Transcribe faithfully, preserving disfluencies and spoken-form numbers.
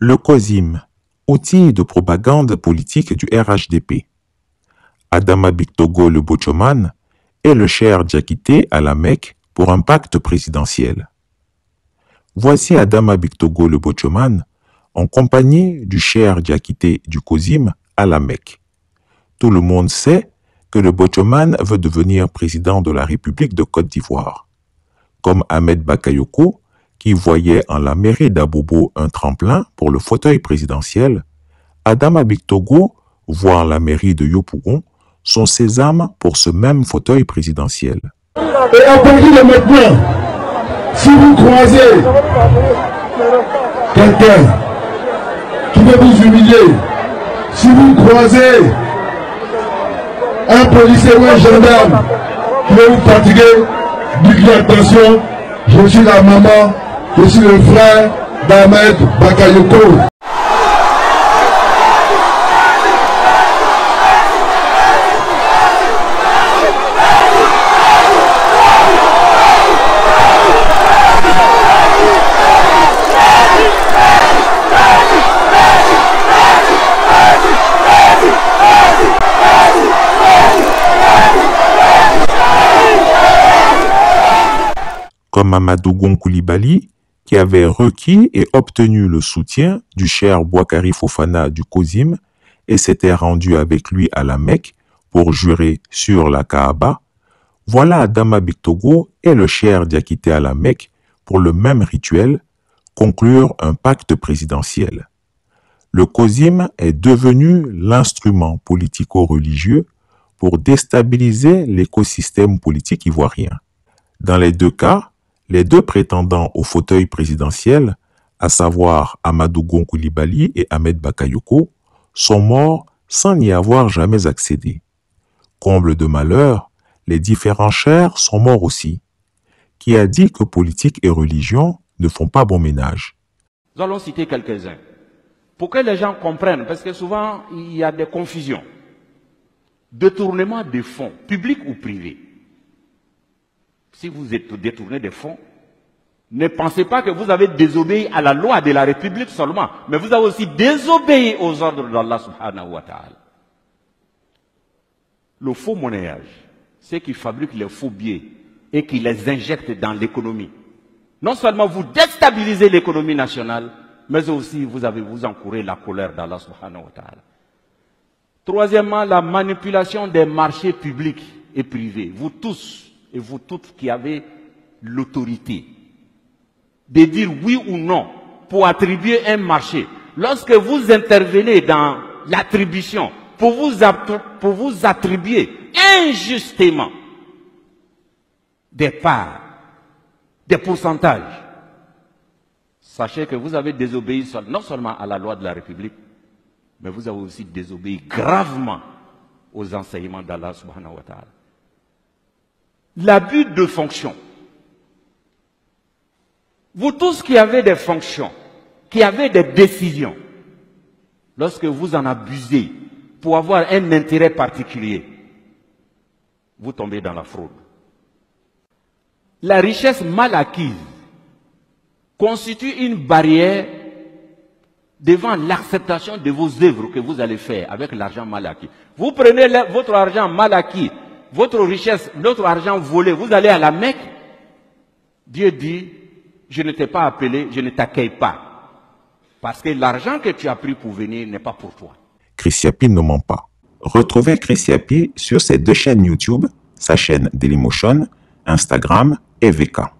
Le COSIM, outil de propagande politique du R H D P. Adama Bictogo le Bôtchôman et le Cheick Diakité à la Mecque pour un pacte présidentiel. Voici Adama Bictogo le Bôtchôman en compagnie du Cheick Diakité du COSIM à la Mecque. Tout le monde sait que le Bôtchôman veut devenir président de la République de Côte d'Ivoire. Comme Hamed Bakayoko, qui voyait en la mairie d'Abobo un tremplin pour le fauteuil présidentiel, Adama Bictogo voit en la mairie de Yopougon son sésame pour ce même fauteuil présidentiel. Et à partir de maintenant, si vous croisez quelqu'un qui veut vous humilier, si vous croisez un policier ou un gendarme qui veut vous fatiguer, dites-lui attention, je suis la maman, je suis le frère d'Ahmed Bakayoko. Comme Amadou Gon Coulibaly, qui avait requis et obtenu le soutien du Cheick Boikary Fofana du COSIM et s'était rendu avec lui à la Mecque pour jurer sur la Kaaba, voilà Adama Bictogo et le Cheick Diakité à la Mecque pour le même rituel, conclure un pacte présidentiel. Le COSIM est devenu l'instrument politico-religieux pour déstabiliser l'écosystème politique ivoirien. Dans les deux cas, les deux prétendants au fauteuil présidentiel, à savoir Amadou Gon Coulibaly et Hamed Bakayoko, sont morts sans n'y avoir jamais accédé. Comble de malheur, les différents cheirs sont morts aussi. Qui a dit que politique et religion ne font pas bon ménage? Nous allons citer quelques-uns. Pour que les gens comprennent, parce que souvent il y a des confusions, détournement des fonds, publics ou privés. Si vous êtes détourné des fonds, ne pensez pas que vous avez désobéi à la loi de la République seulement, mais vous avez aussi désobéi aux ordres d'Allah subhanahu wa ta'ala. Le faux monnayage, ceux qui fabriquent les faux billets et qui les injectent dans l'économie, non seulement vous déstabilisez l'économie nationale, mais aussi vous avez vous encourez la colère d'Allah subhanahu wa ta'ala. Troisièmement, la manipulation des marchés publics et privés. Vous tous, et vous toutes qui avez l'autorité de dire oui ou non pour attribuer un marché, lorsque vous intervenez dans l'attribution pour vous, pour vous attribuer injustement des parts, des pourcentages, sachez que vous avez désobéi non seulement à la loi de la République, mais vous avez aussi désobéi gravement aux enseignements d'Allah subhanahu wa ta'ala. L'abus de fonction. Vous tous qui avez des fonctions, qui avez des décisions, lorsque vous en abusez pour avoir un intérêt particulier, vous tombez dans la fraude. La richesse mal acquise constitue une barrière devant l'acceptation de vos œuvres que vous allez faire avec l'argent mal acquis. Vous prenez votre argent mal acquis, votre richesse, notre argent volé, vous allez à la Mecque, Dieu dit, je ne t'ai pas appelé, je ne t'accueille pas. Parce que l'argent que tu as pris pour venir n'est pas pour toi. Chris Yapi ne ment pas. Retrouvez Chris Yapi sur ses deux chaînes YouTube, sa chaîne Dailymotion, Instagram et V K.